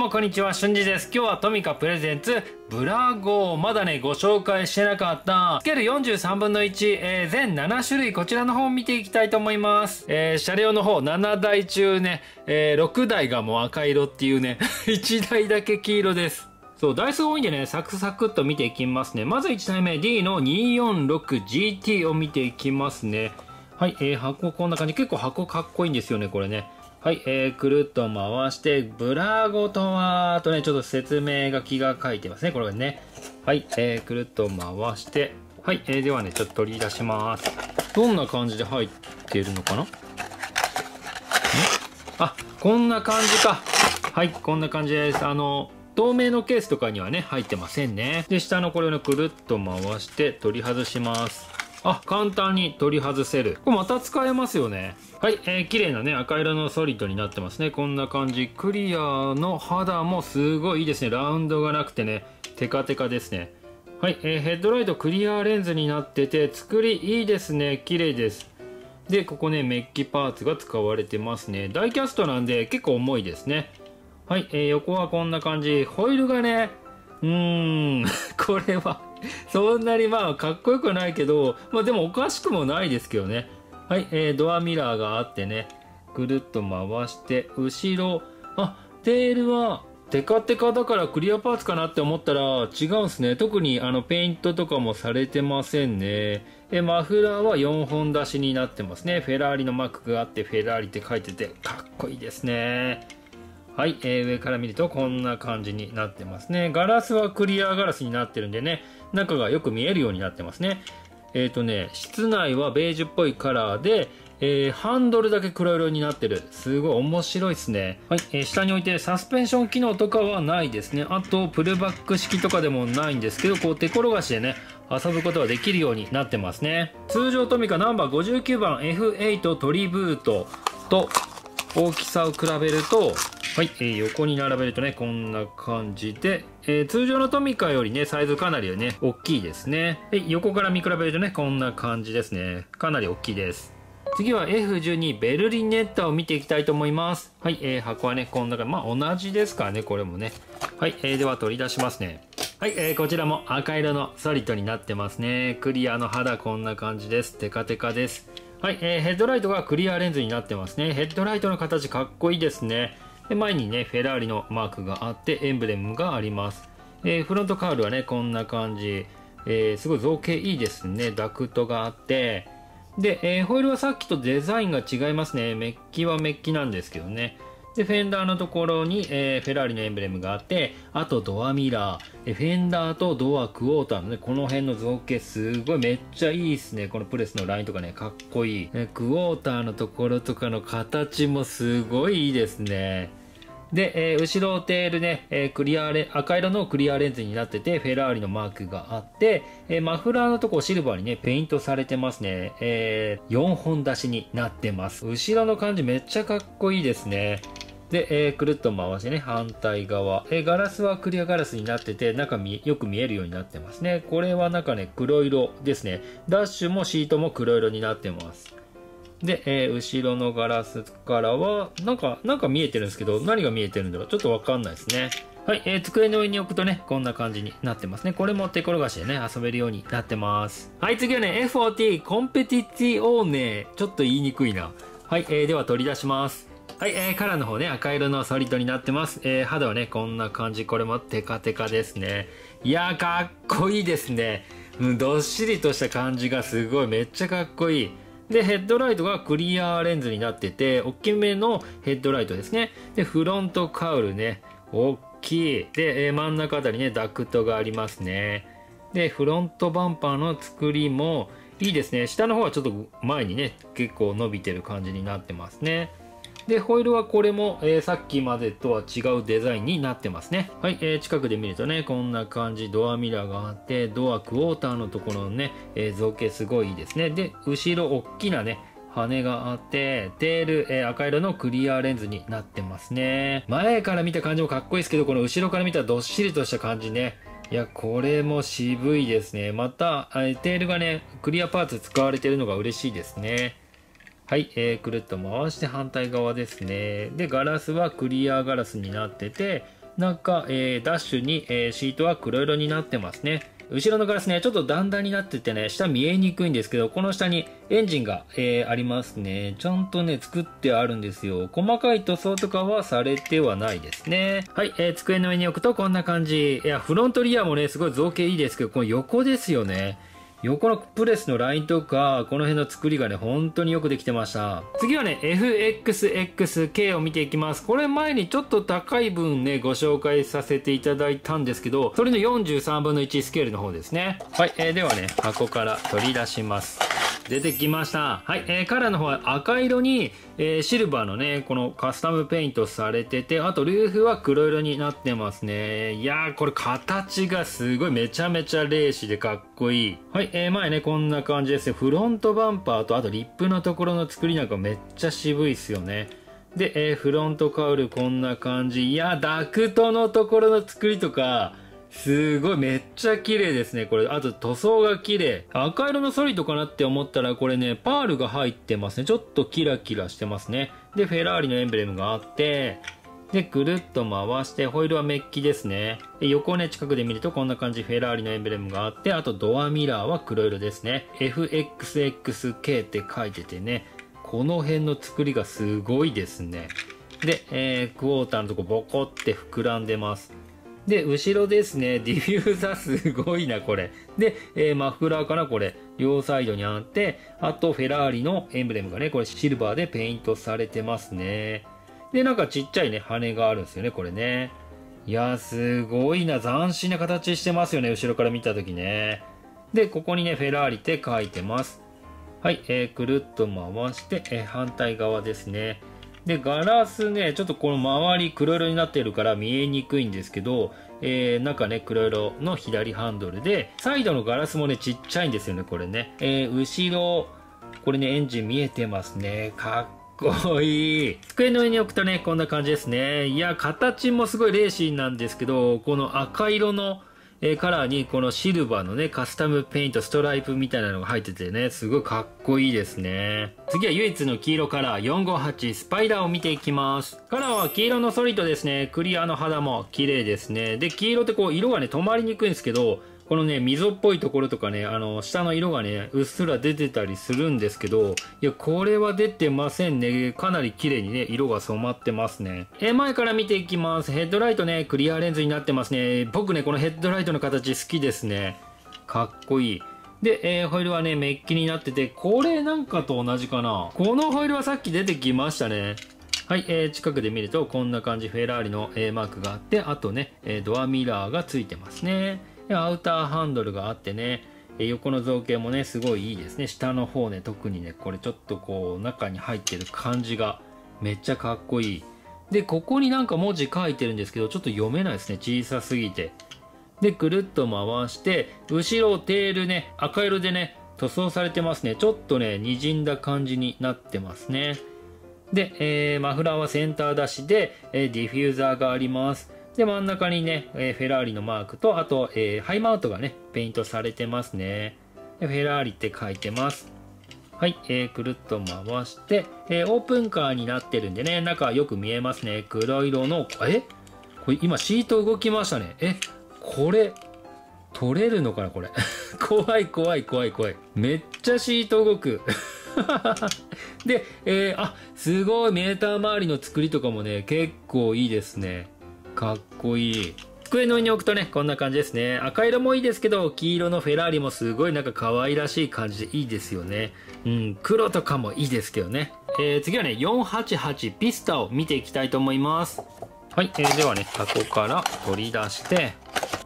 もこんにちは、しゅんじです。今日はトミカプレゼンツブラゴー、まだねご紹介してなかったスケール43分の1、全7種類こちらの方を見ていきたいと思います。車両の方7台中ね、6台がもう赤色っていうね1台だけ黄色です。そう、台数多いんでね、サクサクっと見ていきますね。まず1台目 D の 246GT を見ていきますね。はい、箱こんな感じ。結構箱かっこいいんですよね、これね。はい、くるっと回して、ブラゴとは、とね、ちょっと説明書きが書いてますね、これね。はい、くるっと回して、はい、ではね、ちょっと取り出します。どんな感じで入ってるのかな？あ、こんな感じか。はい、こんな感じです。透明のケースとかにはね入ってませんね。で下のこれを、ね、くるっと回して取り外します。あ、簡単に取り外せる。これまた使えますよね。はい、綺麗なね赤色のソリッドになってますね。こんな感じ。クリアの肌もすごいいいですね。ラウンドがなくてねテカテカですね。はい、ヘッドライトクリアレンズになってて作りいいですね。綺麗です。でここねメッキパーツが使われてますね。ダイキャストなんで結構重いですね。はい、横はこんな感じ。ホイールがね、これは、そんなにまあ、かっこよくないけど、まあでもおかしくもないですけどね。はい、ドアミラーがあってね、ぐるっと回して、後ろ、あ、テールは、テカテカだからクリアパーツかなって思ったら、違うんですね。特にペイントとかもされてませんね。マフラーは4本出しになってますね。フェラーリのマークがあって、フェラーリって書いてて、かっこいいですね。はい、上から見るとこんな感じになってますね。ガラスはクリアガラスになってるんでね、中がよく見えるようになってますね。室内はベージュっぽいカラーで、ハンドルだけ黒色になってる。すごい面白いですね。はい、下に置いてサスペンション機能とかはないですね。あと、プルバック式とかでもないんですけど、こう手転がしでね、遊ぶことができるようになってますね。通常トミカナンバー59番 F8 トリブートと大きさを比べると、はい、横に並べるとね、こんな感じで、通常のトミカよりね、サイズかなりね、大きいですね。横から見比べるとね、こんな感じですね。かなり大きいです。次は F12 ベルリネッタを見ていきたいと思います。はい、箱はね、こんな感じ。まあ、同じですからね、これもね。はい、では取り出しますね。はい、こちらも赤色のソリッドになってますね。クリアの肌、こんな感じです。テカテカです。はい、ヘッドライトがクリアレンズになってますね。ヘッドライトの形、かっこいいですね。で前にね、フェラーリのマークがあって、エンブレムがあります。フロントカウルはね、こんな感じ。すごい造形いいですね。ダクトがあって。で、ホイールはさっきとデザインが違いますね。メッキはメッキなんですけどね。で、フェンダーのところに、フェラーリのエンブレムがあって、あとドアミラー。フェンダーとドアクォーターのね、この辺の造形すごいめっちゃいいですね。このプレスのラインとかね、かっこいい。クォーターのところとかの形もすごいいいですね。で、後ろテールね、赤色のクリアレンズになってて、フェラーリのマークがあって、マフラーのとこシルバーにね、ペイントされてますね。4本出しになってます。後ろの感じめっちゃかっこいいですね。で、くるっと回してね、反対側。ガラスはクリアガラスになってて、中よく見えるようになってますね。これはなんかね、黒色ですね。ダッシュもシートも黒色になってます。で、後ろのガラスからは、なんか見えてるんですけど、何が見えてるんだろうちょっとわかんないですね。はい、机の上に置くとね、こんな感じになってますね。これも手転がしでね、遊べるようになってます。はい、次はね、F40 コンペティティオーネ。ちょっと言いにくいな。はい、では取り出します。はい、カラーの方ね、赤色のソリッドになってます。肌はね、こんな感じ。これもテカテカですね。いやー、かっこいいですね。どっしりとした感じがすごい、めっちゃかっこいい。で、ヘッドライトがクリアレンズになってて、大きめのヘッドライトですね。で、フロントカウルね、大きい。で、真ん中あたりね、ダクトがありますね。で、フロントバンパーの作りもいいですね。下の方はちょっと前にね、結構伸びてる感じになってますね。で、ホイールはこれも、さっきまでとは違うデザインになってますね。はい、近くで見るとね、こんな感じ、ドアミラーがあって、ドアクォーターのところのね、造形すごいいいですね。で、後ろ、大きなね、羽があって、テール、赤色のクリアレンズになってますね。前から見た感じもかっこいいですけど、この後ろから見たらどっしりとした感じね。いや、これも渋いですね。また、テールがね、クリアパーツ使われてるのが嬉しいですね。はい、くるっと回して反対側ですね。で、ガラスはクリアガラスになってて、中、ダッシュに、シートは黒色になってますね。後ろのガラスね、ちょっと段々になっててね、下見えにくいんですけど、この下にエンジンが、ありますね。ちゃんとね、作ってあるんですよ。細かい塗装とかはされてはないですね。はい、机の上に置くとこんな感じ。いや、フロントリアもね、すごい造形いいですけど、この横ですよね。横のプレスのラインとか、この辺の作りがね、本当によくできてました。次はね、FXXK を見ていきます。これ前にちょっと高い分ね、ご紹介させていただいたんですけど、それの43分の1スケールの方ですね。はい、ではね、箱から取り出します。出てきました。はい、カラーの方は赤色に、シルバーのね、このカスタムペイントされてて、あとルーフは黒色になってますね。いやー、これ形がすごいめちゃめちゃレーシーでかっこいい。はい、前ね、こんな感じですよ。フロントバンパーと、あとリップのところの作りなんかめっちゃ渋いっすよね。で、フロントカウルこんな感じ。いやー、ダクトのところの作りとか、すごいめっちゃ綺麗ですね。これあと塗装が綺麗。赤色のソリッドかなって思ったら、これねパールが入ってますね。ちょっとキラキラしてますね。でフェラーリのエンブレムがあって、でぐるっと回して、ホイールはメッキですね。で横ね、近くで見るとこんな感じ。フェラーリのエンブレムがあって、あとドアミラーは黒色ですね。 FXXK って書いててね、この辺の作りがすごいですね。で、クォーターのとこボコって膨らんでます。で、後ろですね、ディフューザーすごいな、これ。で、マフラーからこれ、両サイドにあって、あとフェラーリのエンブレムがね、これシルバーでペイントされてますね。で、なんかちっちゃいね、羽があるんですよね、これね。いやー、すごいな、斬新な形してますよね、後ろから見たときね。で、ここにね、フェラーリって書いてます。はい、くるっと回して、反対側ですね。で、ガラスね、ちょっとこの周り黒色になってるから見えにくいんですけど、中ね、黒色の左ハンドルで、サイドのガラスもね、ちっちゃいんですよね、これね。後ろ、これね、エンジン見えてますね。かっこいい。机の上に置くとね、こんな感じですね。いや、形もすごいレーシーなんですけど、この赤色の、カラーにこのシルバーのね、カスタムペイント、ストライプみたいなのが入っててね、すごいかっこいいですね。次は唯一の黄色カラー458スパイダーを見ていきます。カラーは黄色のソリッドですね。クリアの肌も綺麗ですね。で、黄色ってこう色がね、止まりにくいんですけど、このね、溝っぽいところとかね、下の色がね、うっすら出てたりするんですけど、いや、これは出てませんね。かなり綺麗にね、色が染まってますね。前から見ていきます。ヘッドライトね、クリアレンズになってますね。僕ね、このヘッドライトの形好きですね。かっこいい。で、ホイールはね、メッキになってて、これなんかと同じかな。このホイールはさっき出てきましたね。はい、近くで見ると、こんな感じ、フェラーリの、マークがあって、あとね、ドアミラーがついてますね。アウターハンドルがあってね、横の造形もね、すごいいいですね。下の方ね、特にね、これちょっとこう、中に入ってる感じがめっちゃかっこいい。で、ここになんか文字書いてるんですけど、ちょっと読めないですね。小さすぎて。で、くるっと回して、後ろテールね、赤色でね、塗装されてますね。ちょっとね、滲んだ感じになってますね。で、マフラーはセンター出しで、ディフューザーがあります。で、真ん中にね、フェラーリのマークと、あと、ハイマウントがね、ペイントされてますね。フェラーリって書いてます。はい、くるっと回して、オープンカーになってるんでね、中よく見えますね。黒色の、これ今シート動きましたね。これ、取れるのかなこれ。怖い。めっちゃシート動く。で、すごいメーター周りの作りとかもね、結構いいですね。かっこいい。机の上に置くとね、こんな感じですね。赤色もいいですけど、黄色のフェラーリもすごいなんか可愛らしい感じでいいですよね。うん、黒とかもいいですけどね。次はね、488ピスタを見ていきたいと思います。はい、ではね、箱から取り出して、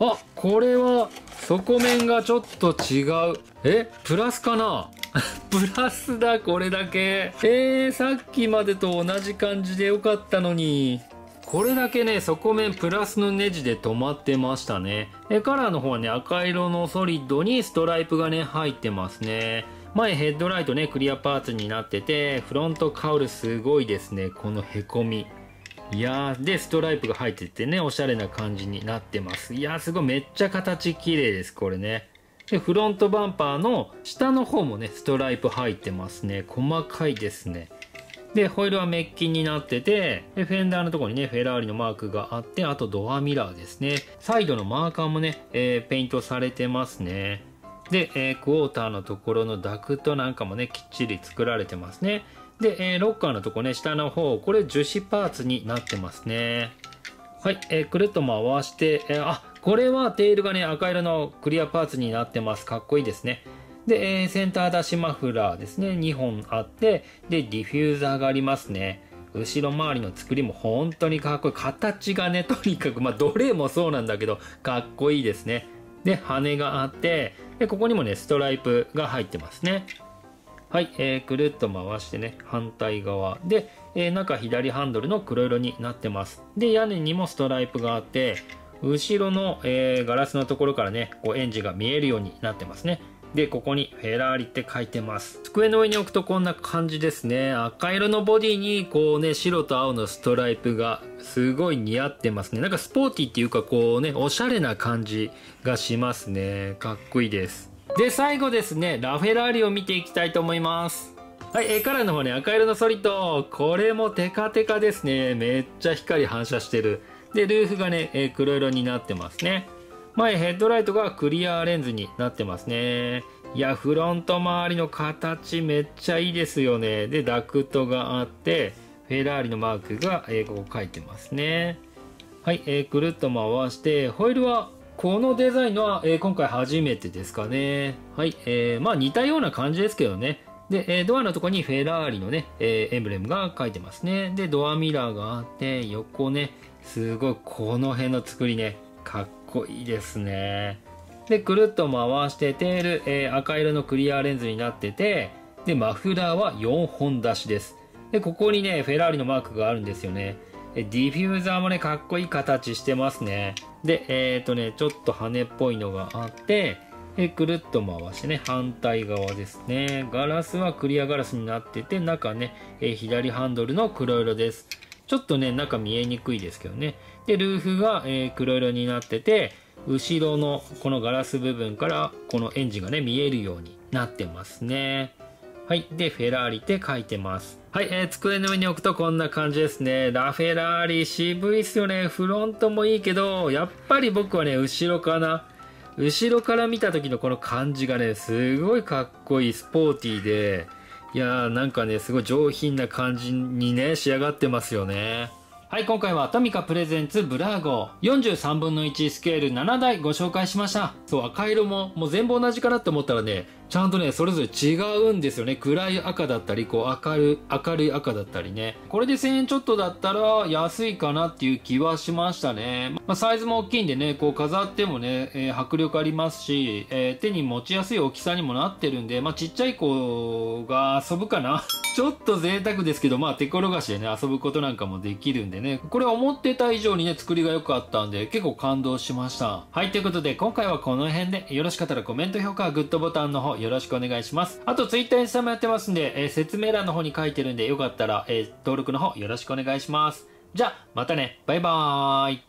あ、これは底面がちょっと違う。プラスかなプラスだ、これだけ。さっきまでと同じ感じでよかったのに。これだけね、底面プラスのネジで止まってましたね。カラーの方はね、赤色のソリッドにストライプがね、入ってますね。前ヘッドライトね、クリアパーツになってて、フロントカウルすごいですね。このへこみ。いやー、で、ストライプが入っててね、おしゃれな感じになってます。いやー、すごい、めっちゃ形綺麗です、これね。で、フロントバンパーの下の方もね、ストライプ入ってますね。細かいですね。でホイールはメッキになってて、でフェンダーのところにねフェラーリのマークがあって、あとドアミラーですね。サイドのマーカーもね、ペイントされてますね。で、クォーターのところのダクトなんかもねきっちり作られてますね。で、ロッカーのとこね、下の方これ樹脂パーツになってますね。はい、くるっと回して、これはテールがね赤色のクリアパーツになってます。かっこいいですね。で、センター出しマフラーですね、2本あって、でディフューザーがありますね。後ろ回りの作りも本当にかっこいい。形がねとにかく、どれもそうなんだけどかっこいいですね。で羽があって、でここにもねストライプが入ってますね。はい、くるっと回してね反対側で、中左ハンドルの黒色になってます。で屋根にもストライプがあって、後ろの、ガラスのところからねこうエンジンが見えるようになってますね。でここにフェラーリって書いてます。机の上に置くとこんな感じですね。赤色のボディにこうね白と青のストライプがすごい似合ってますね。なんかスポーティーっていうかこうねおしゃれな感じがしますね。かっこいいです。で最後ですね、ラフェラーリを見ていきたいと思います。はい、カラーの方ね赤色のソリッド、これもテカテカですね。めっちゃ光反射してる。でルーフがね、黒色になってますね。前ヘッドライトがクリアレンズになってますね。いやフロント周りの形めっちゃいいですよね。でダクトがあって、フェラーリのマークが、ここ書いてますね。はい、くるっと回して、ホイールはこのデザインは、今回初めてですかね。はい、似たような感じですけどね。で、ドアのとこにフェラーリのね、エンブレムが書いてますね。でドアミラーがあって、横ねすごいこの辺の作りねかっこいいですね。でくるっと回して、テール、赤色のクリアレンズになってて、でマフラーは4本出しです。でここにねフェラーリのマークがあるんですよね。ディフューザーもねかっこいい形してますね。でちょっと羽っぽいのがあって、くるっと回してね反対側ですね。ガラスはクリアガラスになってて、中ね、左ハンドルの黒色です。ちょっとね中見えにくいですけどね。でルーフが、黒色になってて、後ろのこのガラス部分からこのエンジンがね見えるようになってますね。はいでフェラーリって書いてます。はい、机の上に置くとこんな感じですね。ラフェラーリ渋いっすよね。フロントもいいけど、やっぱり僕はね後ろかな。後ろから見た時のこの感じがねすごいかっこいい、スポーティーで、いやーなんかねすごい上品な感じにね仕上がってますよね。はい、今回はトミカプレゼンツブラーゴ43分の1スケール7台ご紹介しました。そう、赤色もう全部同じかなって思ったらね、ちゃんとねそれぞれ違うんですよね。暗い赤だったり、こう明るい赤だったりね。これで1000円ちょっとだったら安いかなっていう気はしましたね。サイズも大きいんでね、こう飾ってもね、迫力ありますし、手に持ちやすい大きさにもなってるんで、ちっちゃい子が遊ぶかなちょっと贅沢ですけど、手転がしでね遊ぶことなんかもできるんでね、これ思ってた以上にね作りが良かったんで結構感動しました。はい、ということで今回はこの辺で、よろしかったらコメント、評価、グッドボタンの方よろしくお願いします。あとツイッター、インスタもやってますんで、説明欄の方に書いてるんで、よかったら、登録の方よろしくお願いします。じゃあまたね、バイバーイ。